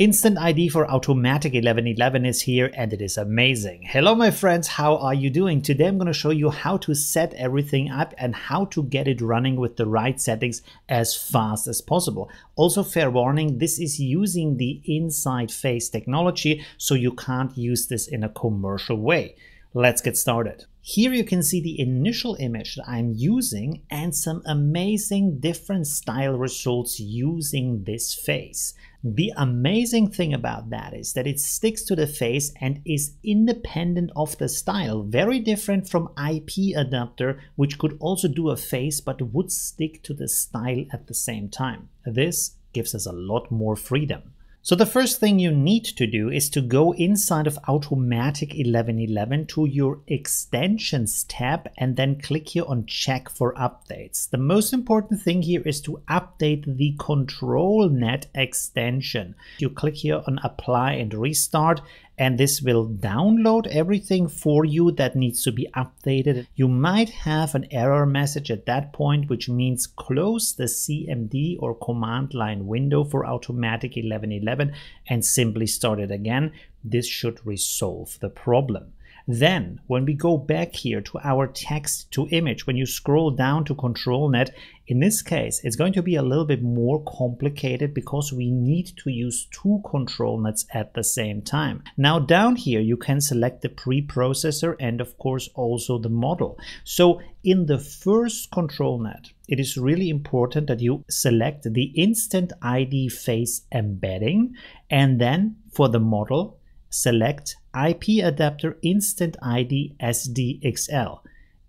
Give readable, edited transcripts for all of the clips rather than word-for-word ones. Instant ID for Automatic 1111 is here and it is amazing. Hello my friends, how are you doing? Today I'm going to show you how to set everything up and how to get it running with the right settings as fast as possible. Also fair warning, this is using the inside face technology, so you can't use this in a commercial way. Let's get started. Here you can see the initial image that I'm using and some amazing different style results using this face. The amazing thing about that is that it sticks to the face and is independent of the style, very different from IP Adapter, which could also do a face but would stick to the style at the same time. This gives us a lot more freedom. So the first thing you need to do is to go inside of Automatic 1111 to your Extensions tab and then click here on Check for Updates. The most important thing here is to update the ControlNet extension. You click here on Apply and Restart, and this will download everything for you that needs to be updated. You might have an error message at that point, which means close the CMD or command line window for Automatic 1111 and simply start it again. This should resolve the problem. Then, when we go back here to our text to image, when you scroll down to ControlNet, in this case, it's going to be a little bit more complicated because we need to use two ControlNets at the same time. Now down here, you can select the preprocessor and of course also the model. So in the first ControlNet, it is really important that you select the Instant ID Face embedding, and then for the model, select IP Adapter Instant ID SDXL.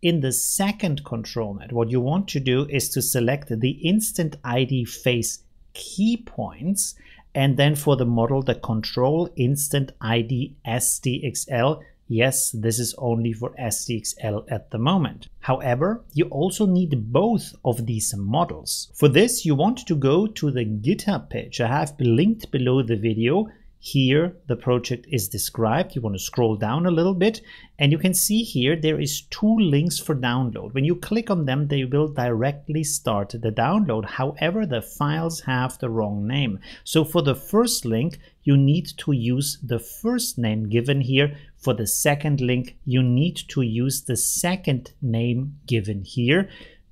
In the second ControlNet, what you want to do is to select the Instant ID Face key points, and then for the model, the Control Instant ID SDXL. Yes, this is only for SDXL at the moment. However, you also need both of these models. For this, you want to go to the GitHub page I have linked below the video. Here, the project is described. You want to scroll down a little bit, and you can see here there is two links for download. When you click on them, they will directly start the download. However, the files have the wrong name. So for the first link, you need to use the first name given here. For the second link, you need to use the second name given here.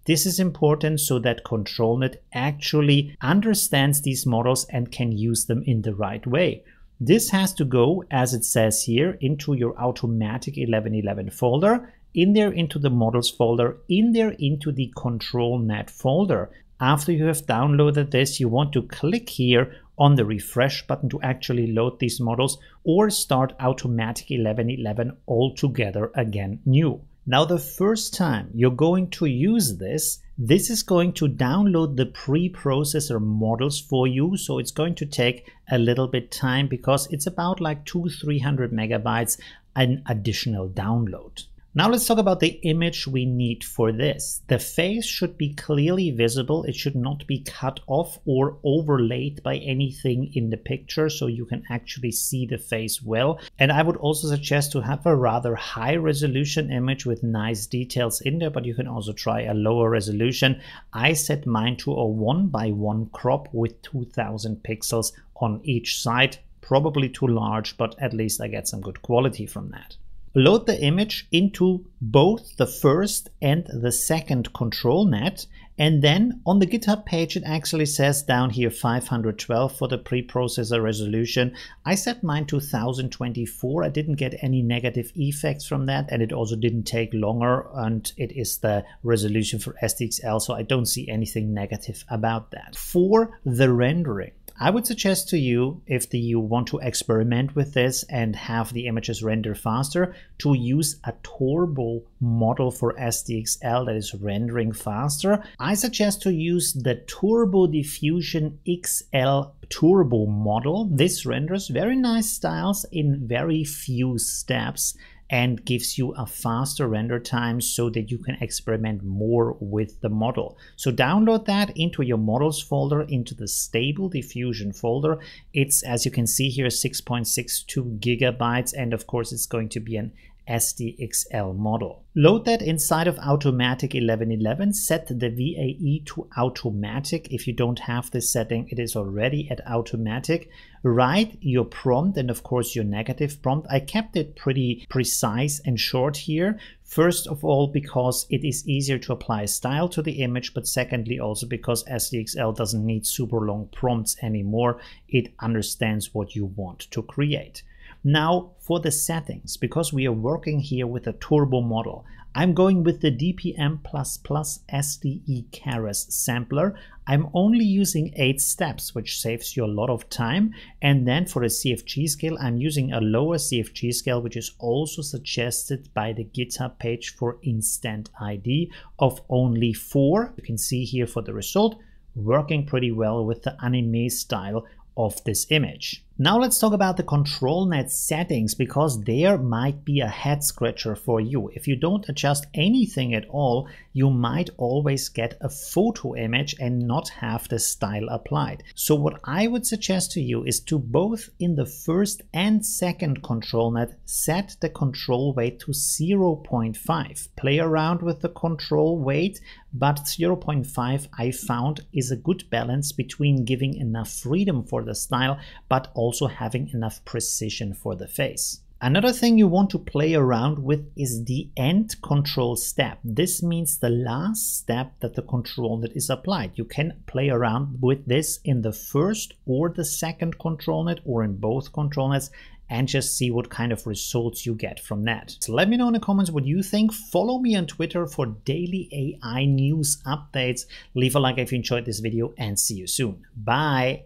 This is important so that ControlNet actually understands these models and can use them in the right way. This has to go, as it says here, into your Automatic 1111 folder, in there into the models folder, in there into the ControlNet folder. After you have downloaded this, you want to click here on the refresh button to actually load these models or start Automatic 1111 altogether again new. Now the first time you're going to use this is going to download the preprocessor models for you, so it's going to take a little bit time because it's about like 200-300 megabytes an additional download. Now let's talk about the image we need for this. The face should be clearly visible. It should not be cut off or overlaid by anything in the picture, so you can actually see the face well. And I would also suggest to have a rather high resolution image with nice details in there, but you can also try a lower resolution. I set mine to a 1x1 crop with 2000 pixels on each side. Probably too large, but at least I get some good quality from that. Load the image into both the first and the second ControlNet, and then on the GitHub page it actually says down here 512 for the preprocessor resolution. I set mine to 1024. I didn't get any negative effects from that, and it also didn't take longer, and it is the resolution for SDXL, so I don't see anything negative about that. For the rendering, I would suggest to you, if you want to experiment with this and have the images render faster, to use a turbo model for SDXL that is rendering faster. I suggest to use the Turbo Diffusion XL Turbo model. This renders very nice styles in very few steps and gives you a faster render time so that you can experiment more with the model. So download that into your models folder, into the Stable Diffusion folder. It's, as you can see here, 6.62 gigabytes, and of course it's going to be an SDXL model. Load that inside of Automatic 1111, set the VAE to automatic. If you don't have this setting, it is already at automatic. Write your prompt and of course your negative prompt. I kept it pretty precise and short here. First of all, because it is easier to apply a style to the image, but secondly also because SDXL doesn't need super long prompts anymore. It understands what you want to create. Now for the settings, because we are working here with a turbo model, I'm going with the DPM++ SDE Karras sampler. I'm only using 8 steps, which saves you a lot of time. And then for the CFG scale, I'm using a lower CFG scale, which is also suggested by the GitHub page for Instant ID of only 4. You can see here for the result, working pretty well with the anime style of this image. Now let's talk about the ControlNet settings, because there might be a head scratcher for you. If you don't adjust anything at all, you might always get a photo image and not have the style applied. So what I would suggest to you is to both in the first and second ControlNet set the control weight to 0.5. Play around with the control weight, but 0.5 I found is a good balance between giving enough freedom for the style, but also having enough precision for the face. Another thing you want to play around with is the end control step. This means the last step that the ControlNet is applied. You can play around with this in the first or the second ControlNet or in both ControlNets and just see what kind of results you get from that. So let me know in the comments what you think. Follow me on Twitter for daily AI news updates. Leave a like if you enjoyed this video and see you soon. Bye!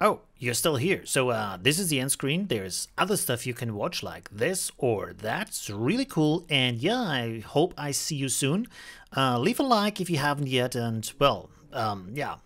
Oh, you're still here. So this is the end screen. There's other stuff you can watch like this or that's really cool. And yeah, I hope I see you soon. Leave a like if you haven't yet. And well, yeah.